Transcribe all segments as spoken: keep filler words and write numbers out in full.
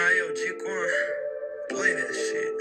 Alright, yo, G-Quan, play that shit.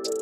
You